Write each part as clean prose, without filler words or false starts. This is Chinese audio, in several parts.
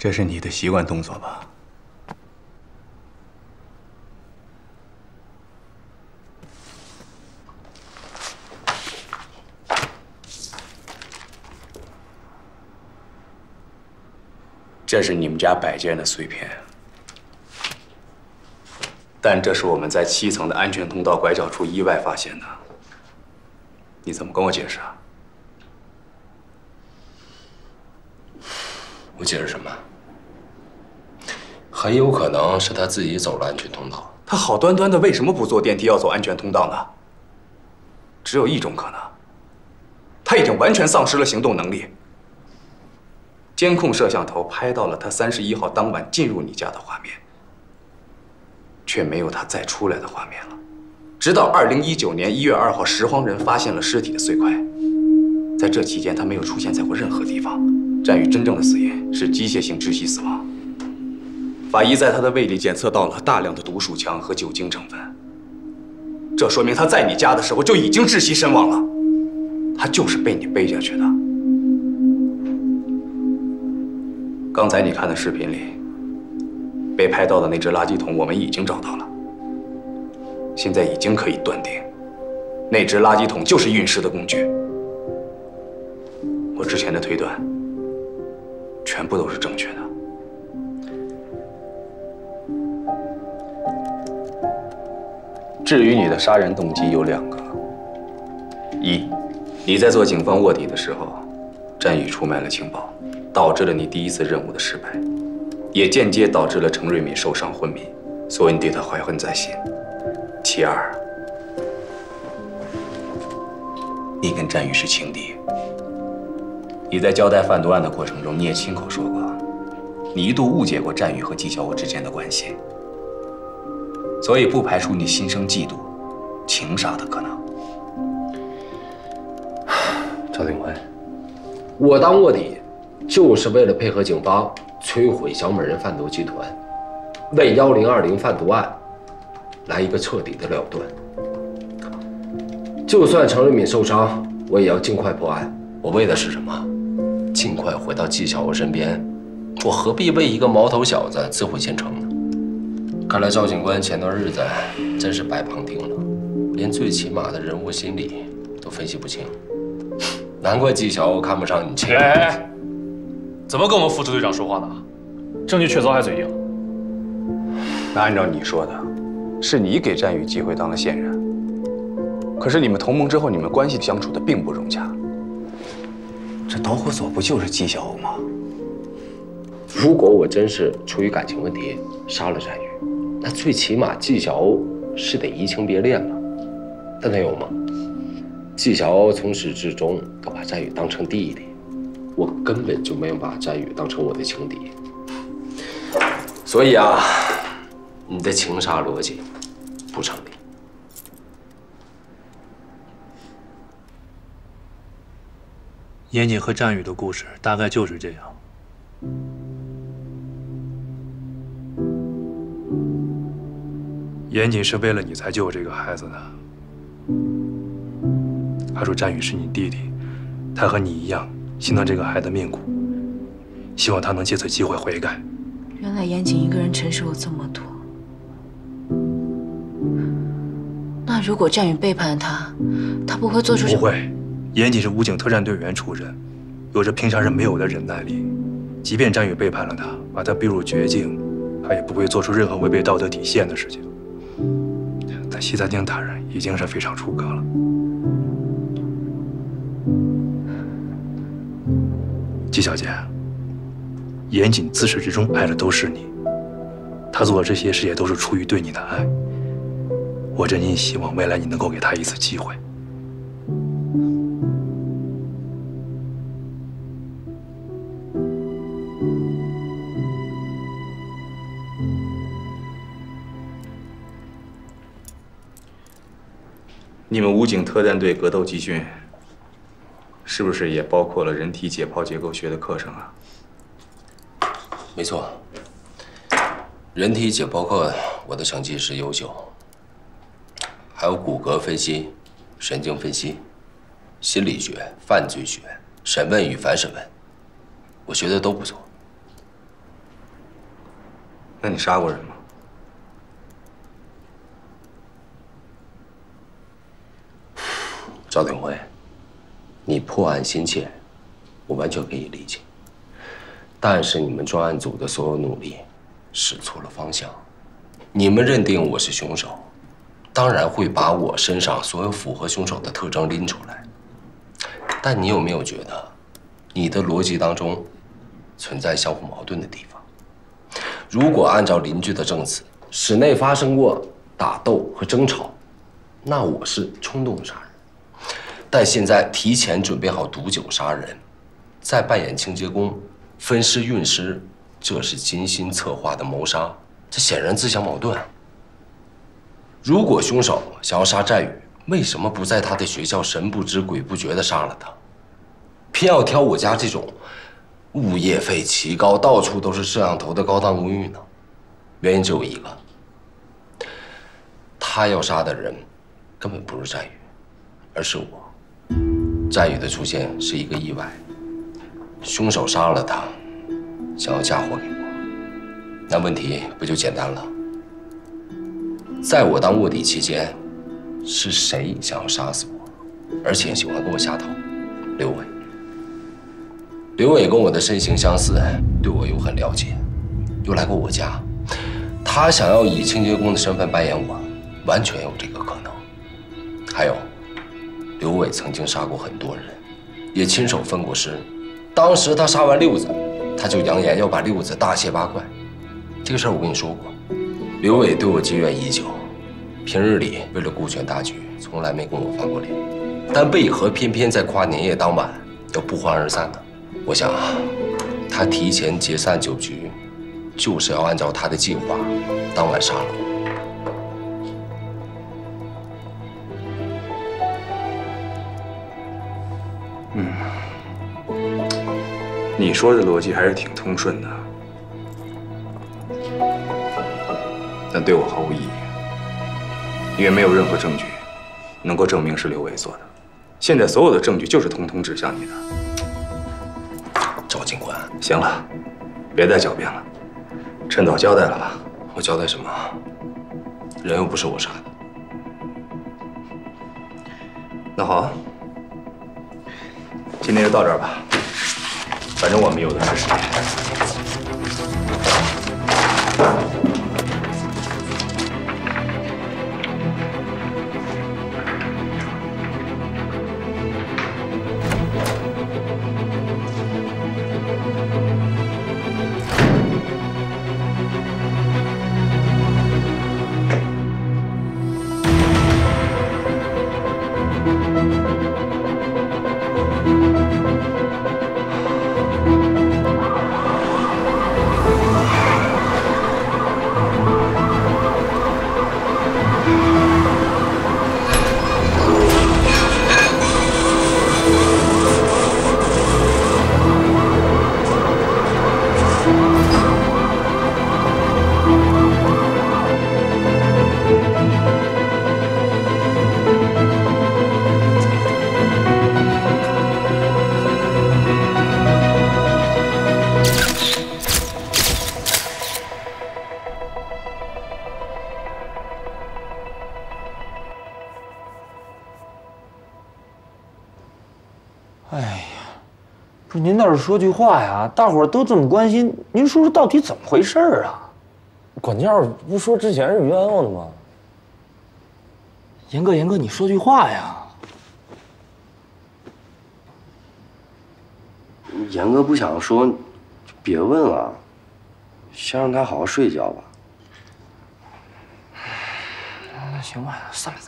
这是你的习惯动作吧？这是你们家摆件的碎片，但这是我们在7层的安全通道拐角处意外发现的。你怎么跟我解释啊？ 我解释什么？很有可能是他自己走了安全通道。他好端端的为什么不坐电梯，要走安全通道呢？只有一种可能，他已经完全丧失了行动能力。监控摄像头拍到了他31号当晚进入你家的画面，却没有他再出来的画面了。直到2019年1月2号，拾荒人发现了尸体的碎块，在这期间他没有出现在过任何地方。 战宇真正的死因是机械性窒息死亡。法医在他的胃里检测到了大量的毒鼠强和酒精成分，这说明他在你家的时候就已经窒息身亡了。他就是被你背下去的。刚才你看的视频里，被拍到的那只垃圾桶我们已经找到了，现在已经可以断定，那只垃圾桶就是运尸的工具。我之前的推断 全部都是正确的。至于你的杀人动机有2个：一，你在做警方卧底的时候，战宇出卖了情报，导致了你第一次任务的失败，也间接导致了程瑞敏受伤昏迷，所以你对他怀恨在心；其二，你跟战宇是情敌。 你在交代贩毒案的过程中，你也亲口说过，你一度误解过战宇和纪晓武之间的关系，所以不排除你心生嫉妒、情杀的可能。赵定辉，我当卧底就是为了配合警方摧毁小美人贩毒集团，为1020贩毒案来一个彻底的了断。就算程瑞敏受伤，我也要尽快破案。我为的是什么？ 尽快回到纪晓武身边，我何必为一个毛头小子自毁前程呢？看来赵警官前段日子真是白旁听了，连最起码的人物心理都分析不清，难怪纪晓武看不上你。哎哎哎，怎么跟我们副支队长说话呢？证据确凿还嘴硬。那按照你说的，是你给战宇机会当了线人，可是你们同盟之后，你们关系相处的并不融洽。 这导火索不就是纪晓武吗？如果我真是出于感情问题杀了战宇，那最起码纪晓武是得移情别恋吧？但他有吗？纪晓武从始至终都把战宇当成弟弟，我根本就没有把战宇当成我的情敌。所以啊，你的情杀逻辑不成立。 严谨和战宇的故事大概就是这样。严谨是为了你才救这个孩子的。他说战宇是你弟弟，他和你一样心疼这个孩子命苦，希望他能借此机会悔改。原来严谨一个人承受了这么多。那如果战宇背叛他，他不会做出什么？不会。 严谨是武警特战队员出身，有着平常人没有的忍耐力。即便战宇背叛了他，把他逼入绝境，他也不会做出任何违背道德底线的事情。在西餐厅打人已经是非常出格了。纪小姐，严谨自始至终爱的都是你，他做的这些事也都是出于对你的爱。我真心希望未来你能够给他一次机会。 你们武警特战队格斗集训，是不是也包括了人体解剖结构学的课程啊？没错，人体解剖课我的成绩是优秀，还有骨骼分析、神经分析、心理学、犯罪学、审问与反审问，我学的都不错。那你杀过人吗？赵鼎晖，你破案心切，我完全可以理解。但是你们专案组的所有努力，使错了方向。你们认定我是凶手，当然会把我身上所有符合凶手的特征拎出来。但你有没有觉得，你的逻辑当中存在相互矛盾的地方？ 如果按照邻居的证词，室内发生过打斗和争吵，那我是冲动杀人；但现在提前准备好毒酒杀人，再扮演清洁工、分尸、运尸，这是精心策划的谋杀，这显然自相矛盾。如果凶手想要杀战宇，为什么不在他的学校神不知鬼不觉地杀了他，偏要挑我家这种？ 物业费奇高，到处都是摄像头的高档公寓呢。原因只有一个：他要杀的人根本不是战宇，而是我。战宇的出现是一个意外，凶手杀了他，想要嫁祸给我，那问题不就简单了？在我当卧底期间，是谁想要杀死我，而且喜欢跟我下套？刘伟。 刘伟跟我的身形相似，对我又很了解，又来过我家，他想要以清洁工的身份扮演我，完全有这个可能。还有，刘伟曾经杀过很多人，也亲手分过尸。当时他杀完六子，他就扬言要把六子大卸八块。这个事儿我跟你说过，刘伟对我结怨已久，平日里为了顾全大局，从来没跟我翻过脸。但为何偏偏在跨年夜当晚要不欢而散呢？ 我想啊，他提前解散酒局，就是要按照他的计划，当晚杀了我。嗯，你说的逻辑还是挺通顺的，但对我毫无意义，因为没有任何证据能够证明是刘伟做的。现在所有的证据就是通通指向你的。 赵警官，行了，别再狡辩了，趁早交代了吧。我交代什么？人又不是我杀的。那好，今天就到这儿吧，反正我们有的是时间。您倒是说句话呀！大伙儿都这么关心，您说说到底怎么回事儿啊？管教不说之前是冤枉的吗？严哥，你说句话呀！严哥不想说，就别问了，先让他好好睡觉吧。那行吧，散了。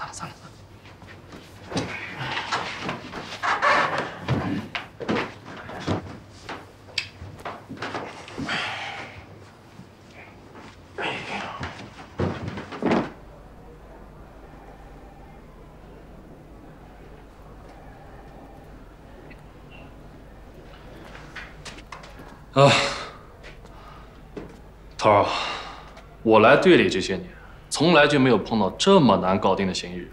啊，头儿，我来队里这些年，从来就没有碰到这么难搞定的嫌疑人，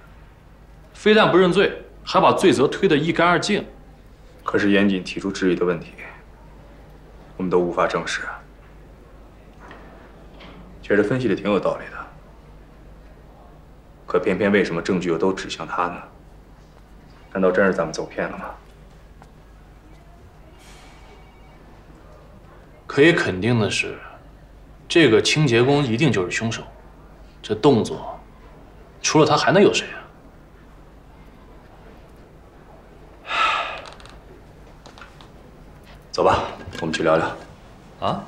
非但不认罪，还把罪责推得一干二净。可是严谨提出质疑的问题，我们都无法证实。这人分析的挺有道理的，可偏偏为什么证据又都指向他呢？难道真是咱们走偏了吗？可以肯定的是，这个清洁工一定就是凶手。这动作，除了他还能有谁啊？ 走吧，我们去聊聊。啊，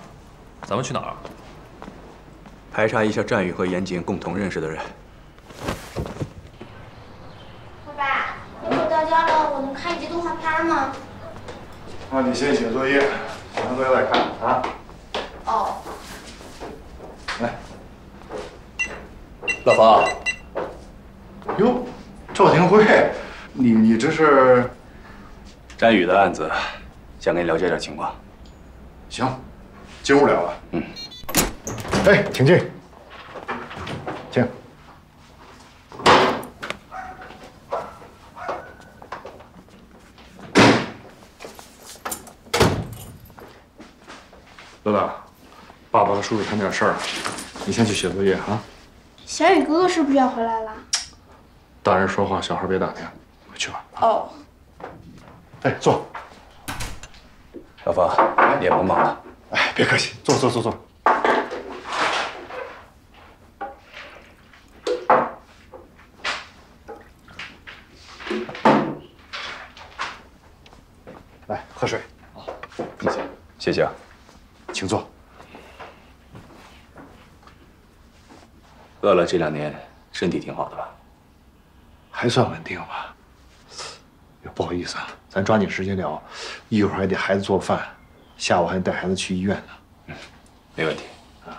咱们去哪儿？排查一下战宇和严谨共同认识的人。爸爸，等我到家了，我能看一集动画片吗？那你先写作业，写完作业再看啊。哦。来，老房。哟，赵廷辉，你这是？战宇的案子。 想跟你了解点情况，行，进屋聊吧。嗯，哎，请进，请。乐乐，爸爸和叔叔他们有事儿，你先去写作业啊。小雨哥哥是不是要回来了？大人说话，小孩别打听，回去吧。哦。哎，坐。 老冯，你也甭忙了。哎，别客气，坐坐坐坐。来，喝水。啊，谢谢，谢谢啊，请坐。乐乐这2年身体挺好的吧？还算稳定吧。 不好意思啊，咱抓紧时间聊，一会儿还得孩子做饭，下午还得带孩子去医院呢。嗯，没问题啊。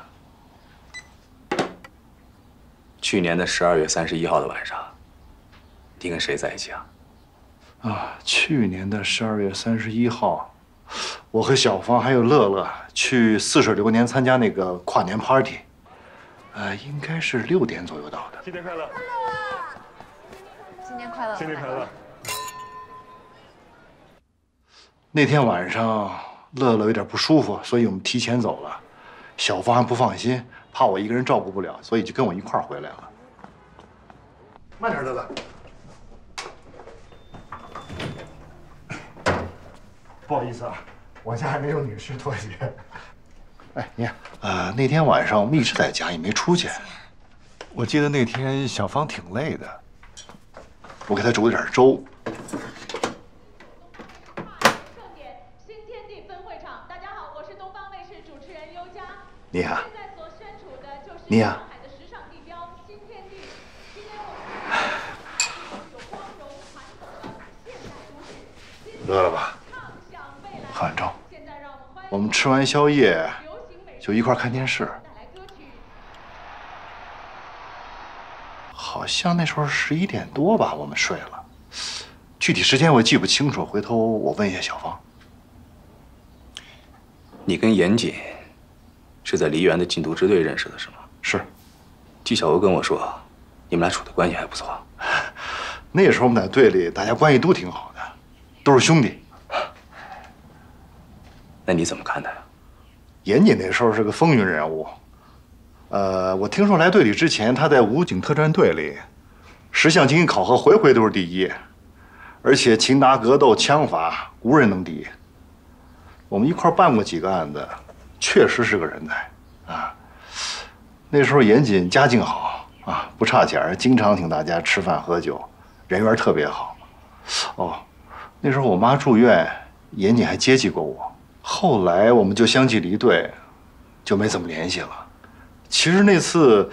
去年的12月31号的晚上，你跟谁在一起啊？啊，去年的12月31号，我和小芳还有乐乐去泗水流年参加那个跨年 party， 应该是6点左右到的。新年快乐！新年快乐！新年快乐！ 那天晚上，乐乐有点不舒服，所以我们提前走了。小芳还不放心，怕我一个人照顾不了，所以就跟我一块儿回来了。慢点，乐乐。不好意思啊，我家还没有女士拖鞋。哎，你看，那天晚上我们一直在家，也没出去。我记得那天小芳挺累的，我给她煮了点粥。 你啊，你啊，饿了吧？喝完粥，我们吃完宵夜就一块看电视。好像那时候11点多吧，我们睡了，具体时间我记不清楚，回头我问一下小芳。你跟严谨。 是在梨园的禁毒支队认识的，是吗？是。纪晓欧跟我说，你们俩处的关系还不错。那时候我们在队里，大家关系都挺好的，都是兄弟。那你怎么看他呀？严谨那时候是个风云人物。我听说来队里之前，他在武警特战队里，10项精英考核回回都是第一，而且擒拿、格斗、枪法无人能敌。我们一块办过几个案子。 确实是个人才啊！那时候严谨家境好啊，不差钱，经常请大家吃饭喝酒，人缘特别好。哦，那时候我妈住院，严谨还接济过我。后来我们就相继离队，就没怎么联系了。其实那次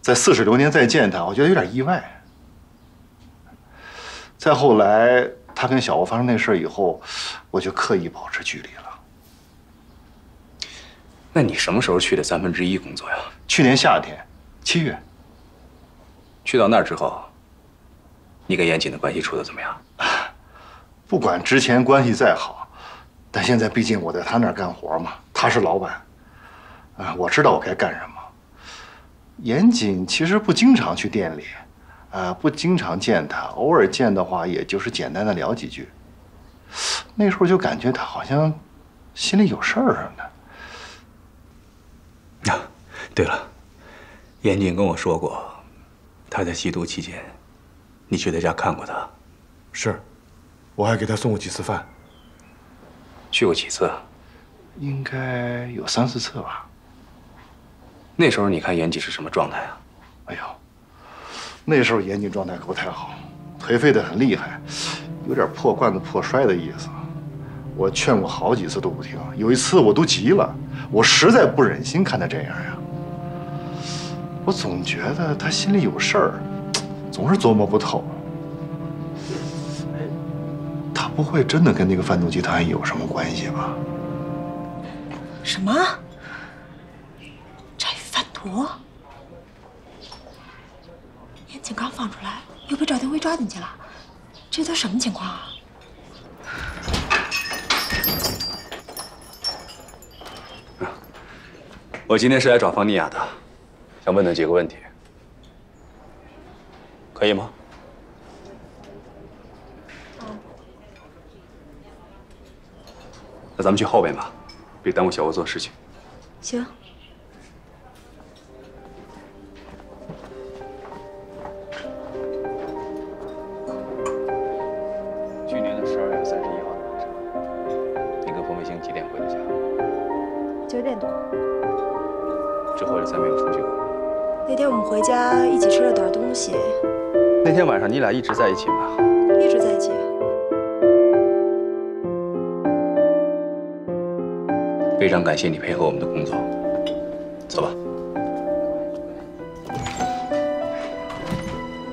在泗水流年再见他，我觉得有点意外。再后来他跟小欧发生那事儿以后，我就刻意保持距离了。 那你什么时候去的1/3工作呀？去年夏天，7月。去到那儿之后，你跟严谨的关系处得怎么样？不管之前关系再好，但现在毕竟我在他那儿干活嘛，他是老板，啊，我知道我该干什么。严谨其实不经常去店里，啊，不经常见他，偶尔见的话，也就是简单的聊几句。那时候就感觉他好像心里有事儿似的。 对了，严谨跟我说过，他在吸毒期间，你去他家看过他？是，我还给他送过几次饭。去过几次？应该有3、4次吧。那时候你看严谨是什么状态啊？哎呦，那时候严谨状态可不太好，颓废得很厉害，有点破罐子破摔的意思。 我劝过好几次都不听，有一次我都急了，我实在不忍心看他这样呀。我总觉得他心里有事儿，总是琢磨不透。他不会真的跟那个贩毒集团有什么关系吧？什么？赵宇贩毒？严警刚放出来，又被赵廷辉抓进去了，这都什么情况啊？ 我今天是来找方妮雅的，想问她几个问题，可以吗？那咱们去后边吧，别耽误小欧做事情。行。去年的12月31号的晚上，你跟冯卫星几点回的家？9点多。 之后就再没有出去过。那天我们回家一起吃了点东西。那天晚上你俩一直在一起吗？一直在一起。非常感谢你配合我们的工作，走吧。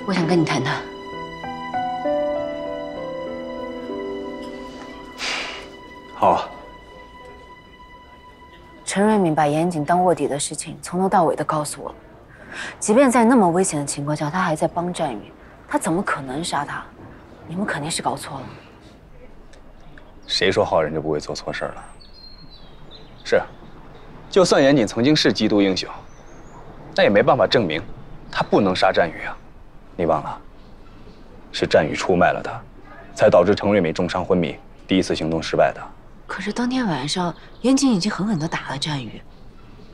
我想跟你谈谈。好啊。 陈瑞敏把严谨当卧底的事情从头到尾的告诉我们，即便在那么危险的情况下，他还在帮战宇，他怎么可能杀他？你们肯定是搞错了。谁说好人就不会做错事了？是，就算严谨曾经是缉毒英雄，那也没办法证明他不能杀战宇啊！你忘了，是战宇出卖了他，才导致陈瑞敏重伤昏迷，第一次行动失败的。 可是当天晚上，严谨已经狠狠地打了战宇，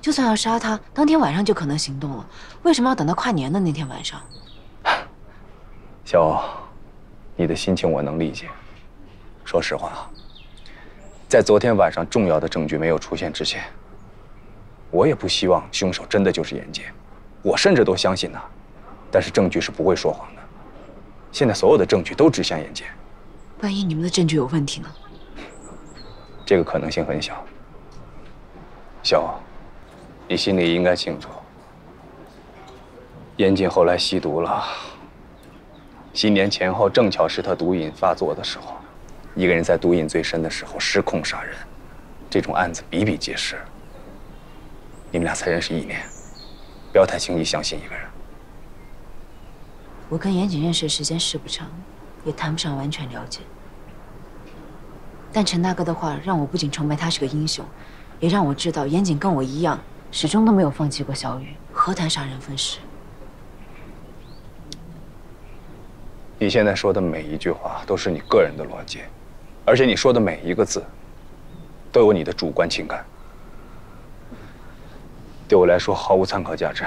就算要杀他，当天晚上就可能行动了。为什么要等到跨年的那天晚上？小欧，你的心情我能理解。说实话啊，在昨天晚上重要的证据没有出现之前，我也不希望凶手真的就是严谨，我甚至都相信他。但是证据是不会说谎的，现在所有的证据都指向严谨。万一你们的证据有问题呢？ 这个可能性很小，小欧，你心里应该清楚。严谨后来吸毒了，新年前后正巧是他毒瘾发作的时候，一个人在毒瘾最深的时候失控杀人，这种案子比比皆是。你们俩才认识1年，不要太轻易相信一个人。我跟严谨认识的时间是不长，也谈不上完全了解。 但陈大哥的话让我不仅崇拜他是个英雄，也让我知道严谨跟我一样，始终都没有放弃过小雨，何谈杀人分尸？你现在说的每一句话都是你个人的逻辑，而且你说的每一个字，都有你的主观情感，对我来说毫无参考价值。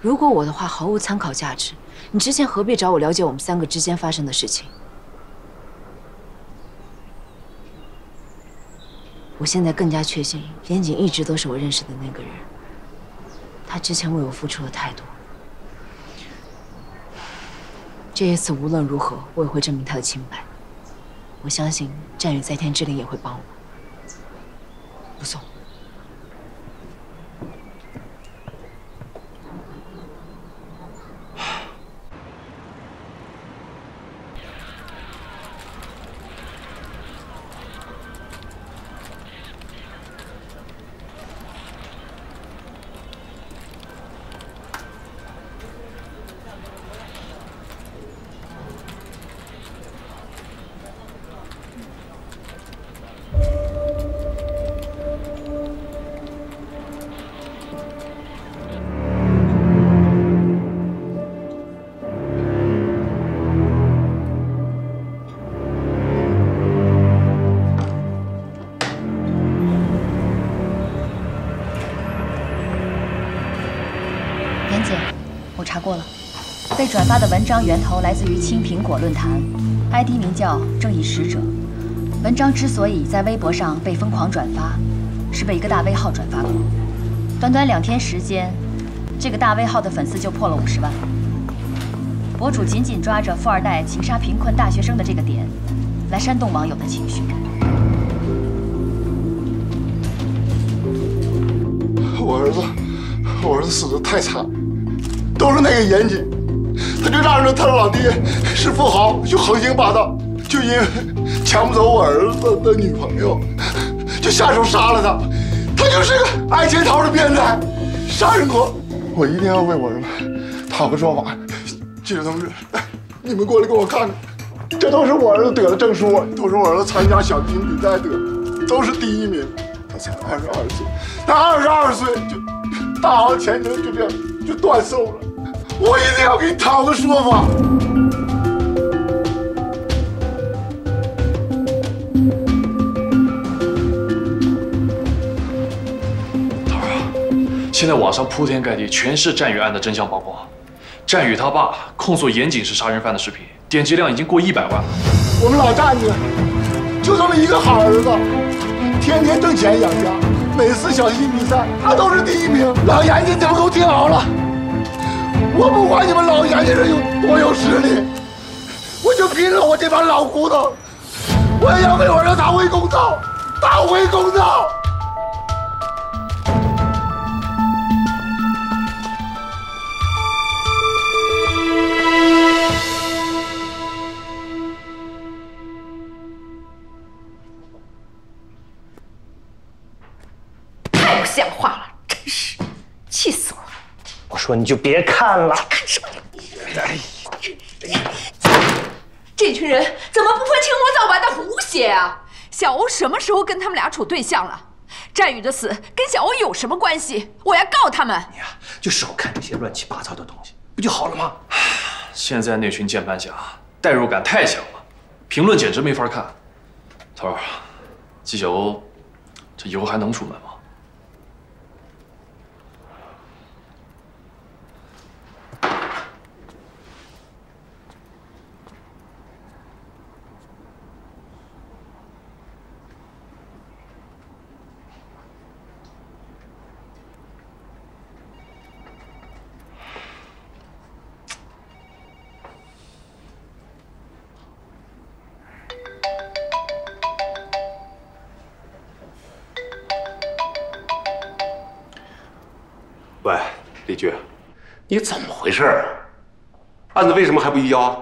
如果我的话毫无参考价值，你之前何必找我了解我们3个之间发生的事情？ 我现在更加确信，严谨一直都是我认识的那个人。他之前为我付出了太多，这一次无论如何，我也会证明他的清白。我相信战宇在天之灵也会帮我。不送。姐，我查过了，被转发的文章源头来自于青苹果论坛 ，ID 名叫“正义使者”。文章之所以在微博上被疯狂转发，是被一个大 V 号转发过。短短2天时间，这个大 V 号的粉丝就破了50万。博主紧紧抓着富二代情杀贫困大学生的这个点，来煽动网友的情绪。 我儿子死得太惨，都是那个严谨，他就仗着他老爹是富豪，就横行霸道，就因为抢不走我儿子的女朋友，就下手杀了他。他就是个爱潜逃的变态，杀人狂。我一定要为我儿子讨个说法。记者同志，你们过来给我看看，这都是我儿子得了证书，都是我儿子参加小金比赛得的，都是第一名。他才22岁，他22岁就。 大好前程就这样就断送了，我一定要给你讨个说法。头儿啊，现在网上铺天盖地全是战宇案的真相曝光，战宇他爸控诉严谨是杀人犯的视频，点击量已经过100万了。我们老战宇就这么一个好儿子，天天挣钱养家。 每次小金比赛，他都是第一名。老严家，你们都听好了，我不管你们老严家人有多有实力，我就拼了我这帮老骨头，我也要为我儿子讨回公道，讨回公道。说你就别看了，看什么？哎呀，这群人怎么不分青红皂白的胡写啊？小欧什么时候跟他们俩处对象了？战宇的死跟小欧有什么关系？我要告他们！你呀，就少看这些乱七八糟的东西，不就好了吗？现在那群键盘侠代入感太强了，评论简直没法看。头儿，纪晓欧，这以后还能出门吗？ 喂，李局，你怎么回事啊？案子为什么还不移交啊？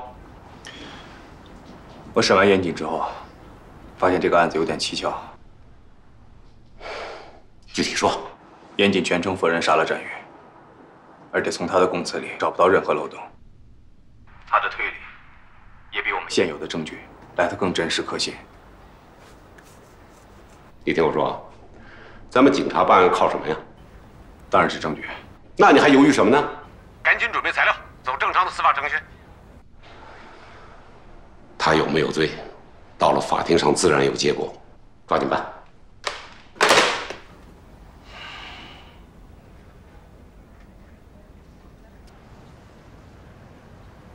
我审完严谨之后，发现这个案子有点蹊跷。具体说，严谨全程否认杀了战宇，而且从他的供词里找不到任何漏洞。他的推理也比我们现有的证据来得更真实可信。你听我说，咱们警察办案靠什么呀？ 当然是证据，那你还犹豫什么呢？赶紧准备材料，走正常的司法程序。他有没有罪，到了法庭上自然有结果，抓紧办。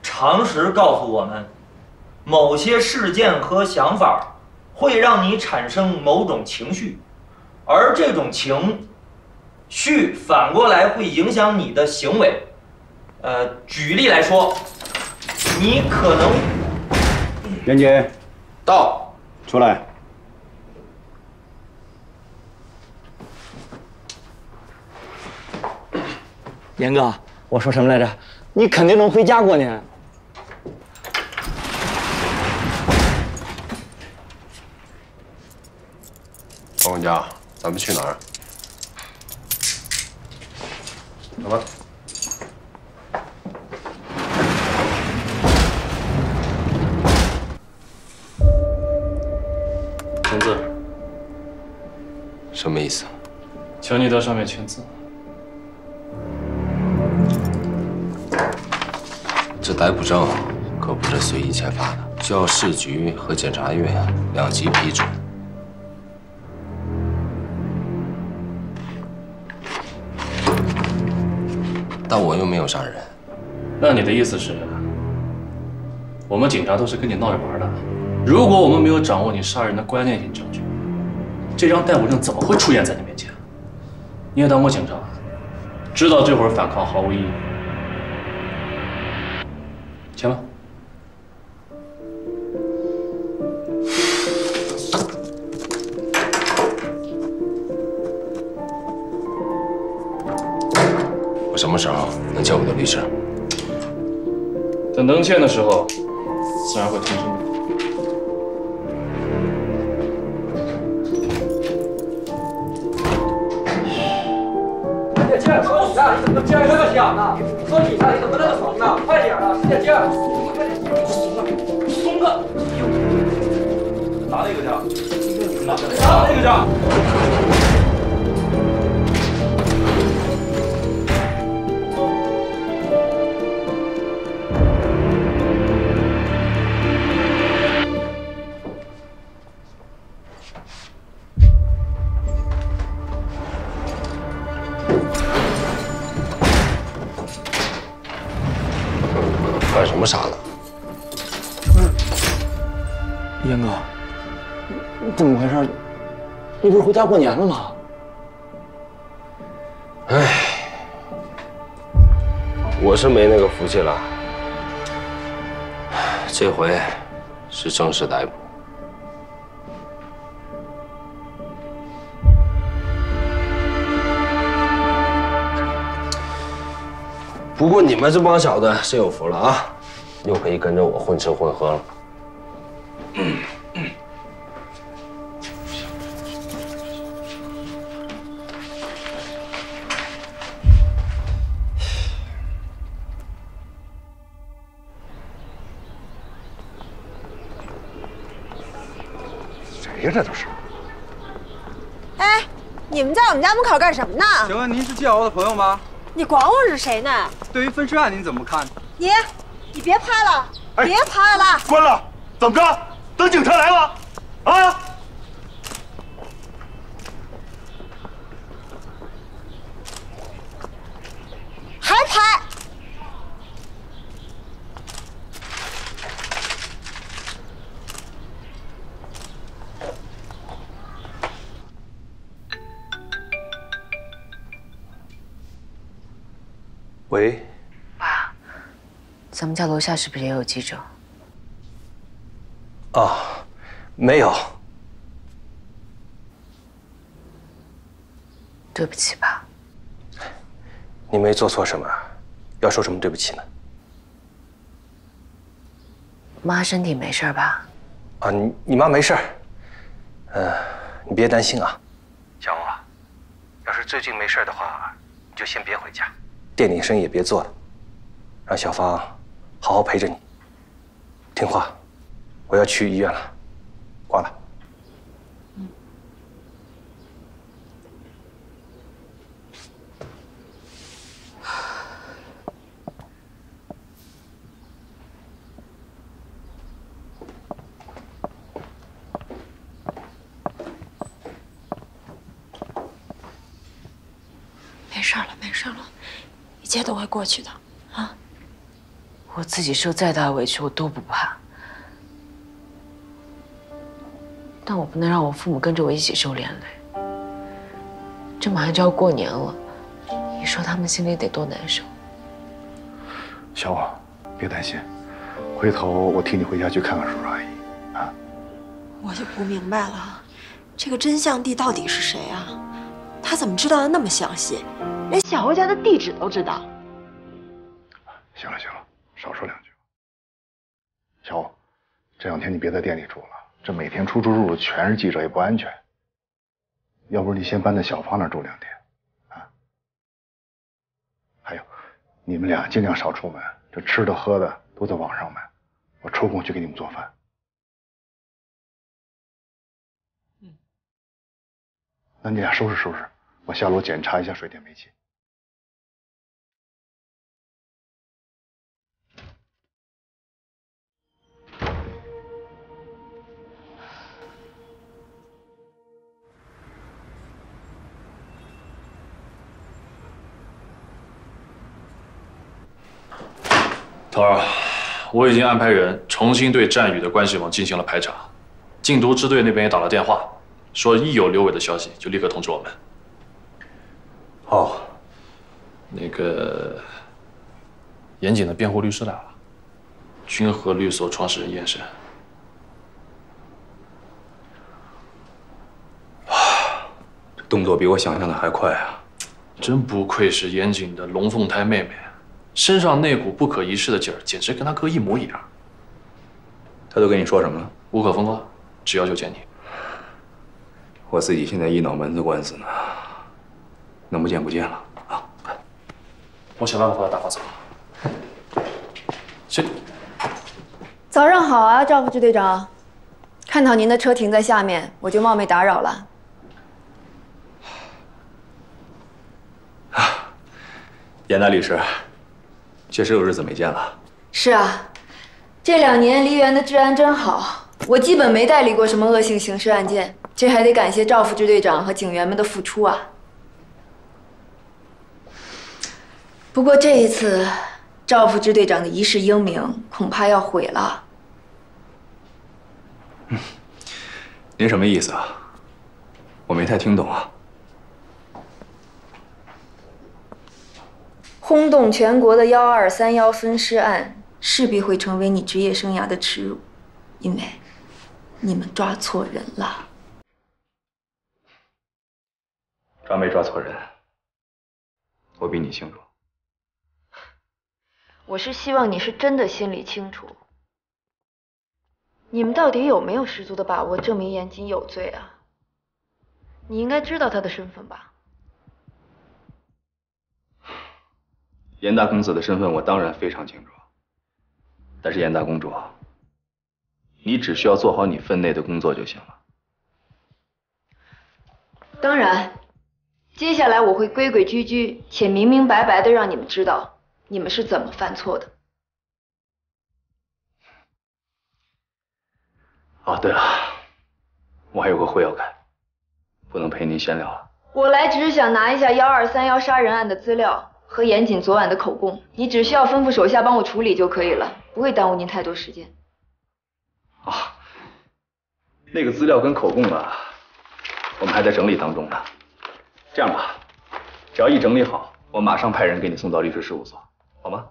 常识告诉我们，某些事件和想法会让你产生某种情绪，而这种情。 绪反过来会影响你的行为，举例来说，你可能严谨到出来，严哥，我说什么来着？你肯定能回家过年。王管家，咱们去哪儿？ 走吧。签字。什么意思？请你到上面签字。这逮捕证可不是随意签发的，需要市局和检察院两级批准。但我又没有杀人。那你的意思是，我们警察都是跟你闹着玩的？如果我们没有掌握你杀人的关键性证据，这张逮捕证怎么会出现在你面前？你也当过警察，知道这会儿反抗毫无意义。签吧。 什么时候能见我的律师？等能见的时候，自然会通知你。姐，说你呢？你怎么这么想呢？说你呢？你怎么那么怂呢？快点啊！姐姐，松个，拿那个去，拿那个去。 傻了，不是，燕哥，怎么回事？你不是回家过年了吗？哎，我是没那个福气了，这回是正式逮捕。不过你们这帮小子是有福了啊！ 又可以跟着我混吃混喝了。谁呀？这都是。哎，你们在我们家门口干什么呢？请问您是季瑶的朋友吗？你管我是谁呢？对于分尸案，您怎么看？你。 你别拍了，别拍了！关了，怎么着？等警察来了，啊！还拍？喂。 咱们家楼下是不是也有记者？哦，没有。对不起吧。你没做错什么，要说什么对不起呢？妈身体没事吧？啊，你妈没事。你别担心啊。小欧啊，要是最近没事的话，你就先别回家，店里生意也别做了，让小芳 好好陪着你，听话。我要去医院了，挂了。嗯。没事了，没事了，一切都会过去的啊。 我自己受再大的委屈，我都不怕，但我不能让我父母跟着我一起受连累。这马上就要过年了，你说他们心里得多难受。小王，别担心，回头我替你回家去看看叔叔阿姨啊。我就不明白了，这个真相弟到底是谁啊？他怎么知道的那么详细，连小欧家的地址都知道？行了，行了。 少说两句，小欧，这两天你别在店里住了，这每天出出入入全是记者，也不安全。要不你先搬到小芳那住两天，啊？还有，你们俩尽量少出门，这吃的喝的都在网上买，我抽空去给你们做饭。嗯。那你俩收拾收拾，我下楼检查一下水电煤气。头儿，我已经安排人重新对战宇的关系网进行了排查，禁毒支队那边也打了电话，说一有刘伟的消息就立刻通知我们。好，那个严谨的辩护律师来了，君和律所创始人燕山。 动作比我想象的还快啊！真不愧是严谨的龙凤胎妹妹，身上那股不可一世的劲儿，简直跟他哥一模一样。他都跟你说什么了？无可奉告，只要求见你。我自己现在一脑门子官司呢，能不见不见了啊！我想办法把他打发走。谁？早上好啊，赵副支队长。看到您的车停在下面，我就冒昧打扰了。 严大律师，确实有日子没见了。是啊，这2年梨园的治安真好，我基本没代理过什么恶性刑事案件，这还得感谢赵副支队长和警员们的付出啊。不过这一次，赵副支队长的一世英名恐怕要毁了。您什么意思啊？我没太听懂啊。 轰动全国的1231分尸案势必会成为你职业生涯的耻辱，因为你们抓错人了。抓没抓错人？我比你清楚。我是希望你是真的心里清楚，你们到底有没有十足的把握证明严谨有罪啊？你应该知道他的身份吧？ 严大公子的身份我当然非常清楚，但是严大公主，你只需要做好你分内的工作就行了。当然，接下来我会规规矩矩且明明白白的让你们知道你们是怎么犯错的。哦，对了，我还有个会要开，不能陪您闲聊了。我来只是想拿一下1231杀人案的资料。 和严谨昨晚的口供，你只需要吩咐手下帮我处理就可以了，不会耽误您太多时间。啊，那个资料跟口供啊，我们还在整理当中呢。这样吧，只要一整理好，我马上派人给你送到律师事务所，好吗？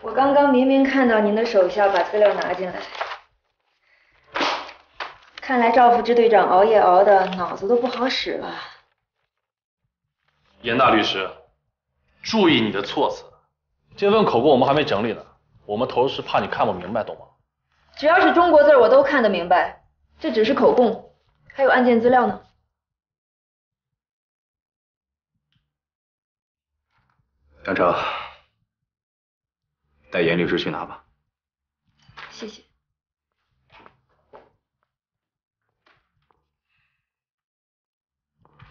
我刚刚明明看到您的手下把资料拿进来，看来赵副支队长熬夜熬的脑子都不好使了。 严大律师，注意你的措辞。这份口供我们还没整理呢，我们头是怕你看不明白，懂吗？只要是中国字我都看得明白，这只是口供，还有案件资料呢。杨成，带严律师去拿吧。谢谢。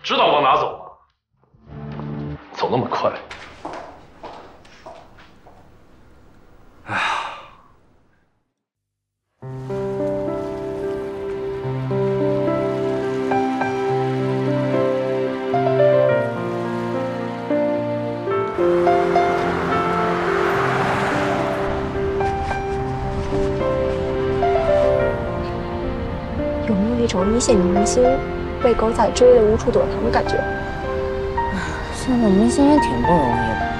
知道往哪走吗？ 走那么快！哎呀，有没有一种一线明星被狗仔追得无处躲藏的感觉？ 现在明星也挺不容易的，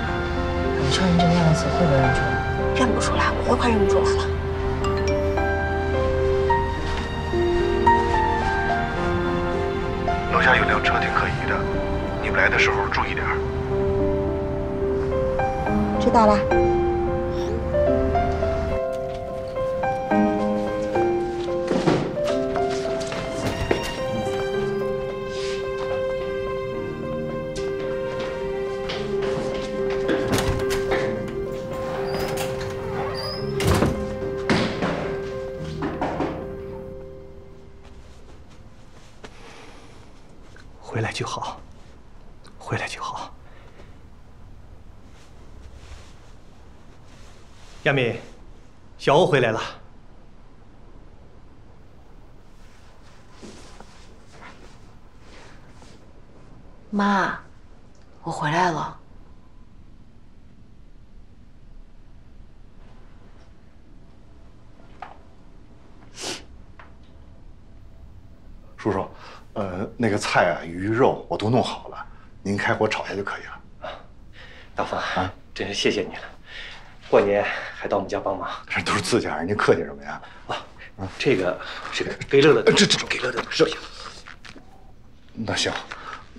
你穿成这个样子会不会认出来？认不出来，我都快认不出来了。楼下有辆车挺可疑的，你们来的时候注意点。知道了。亚敏，小欧回来了。妈，我回来了。那个菜啊、鱼肉我都弄好了，您开火炒下就可以了。啊，大凡啊，真是谢谢你了。过年还到我们家帮忙，这都是自家人，您客气什么呀？啊，这个是给乐乐的，这给乐乐的收下。那行，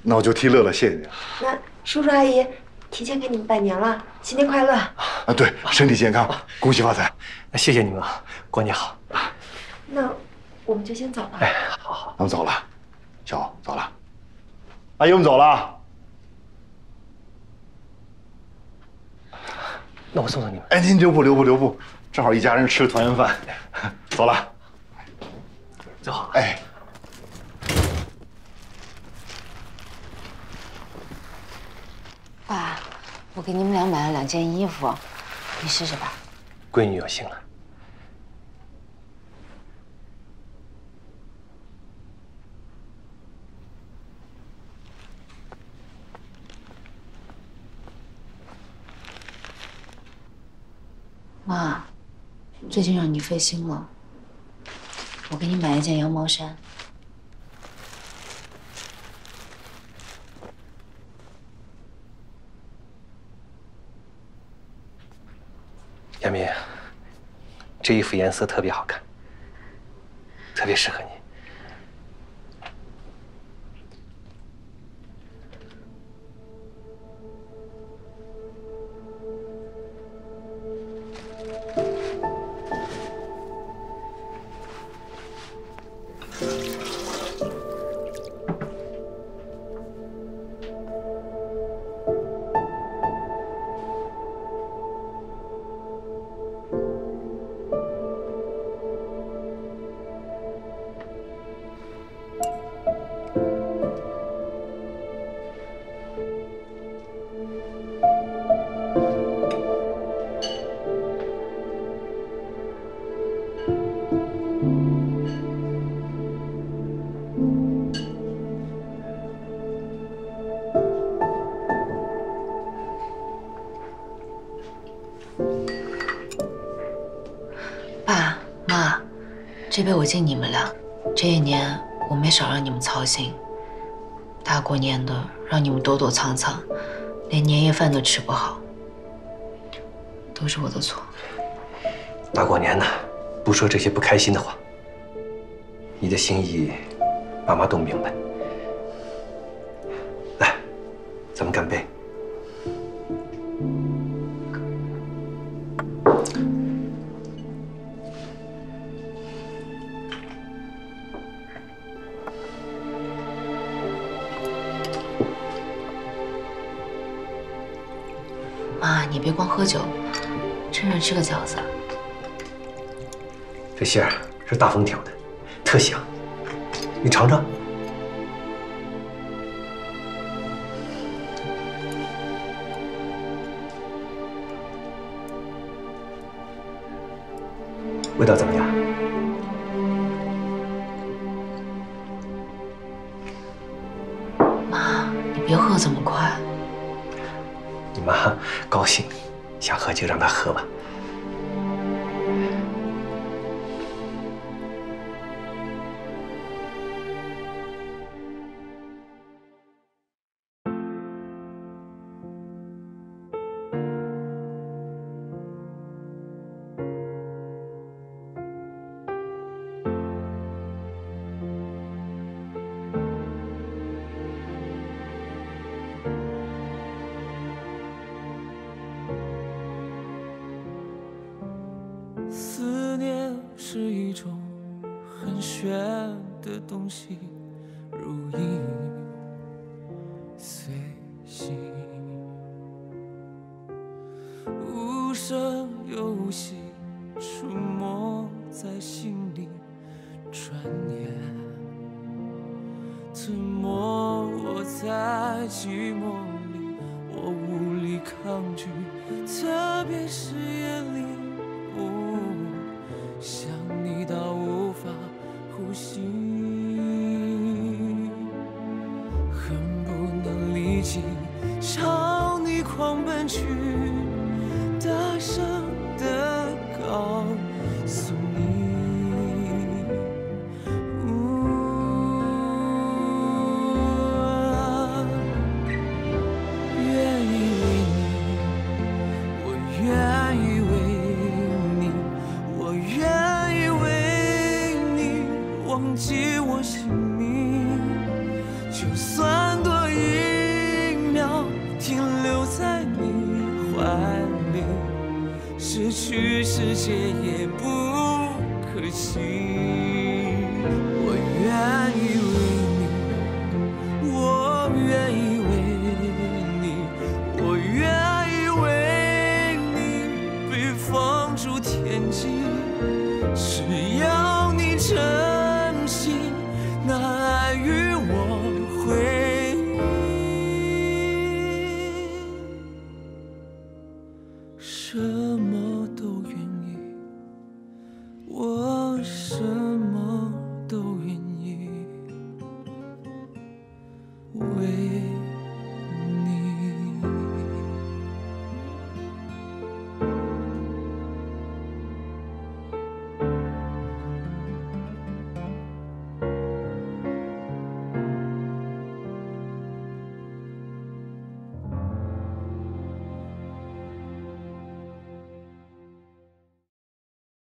那我就替乐乐谢谢您。那叔叔阿姨提前给你们拜年了，新年快乐！啊，对，身体健康，恭喜发财。那谢谢你们啊，过年好。那我们就先走了。哎，好好，咱们走了，小欧走了，阿姨我们走了。 那我送送你们。哎，您留步，正好一家人吃团圆饭。走了，走好了。哎，爸，我给你们俩买了2件衣服，你试试吧。闺女有心了。妈，最近让你费心了。我给你买一件羊毛衫。亚民，这衣服颜色特别好看，特别适合你。这杯我敬你们俩，这一年我没少让你们操心，大过年的让你们躲躲藏藏，连年夜饭都吃不好，都是我的错。大过年的，不说这些不开心的话。你的心意，妈妈都明白。来，咱们干杯。你别光喝酒，趁热吃个饺子。这馅儿是大风挑的，特香，你尝尝。味道怎么样？妈，你别喝这么快。 你妈高兴，想喝就让她喝吧。安宁，失去世界也不可惜。我愿意为你，我愿。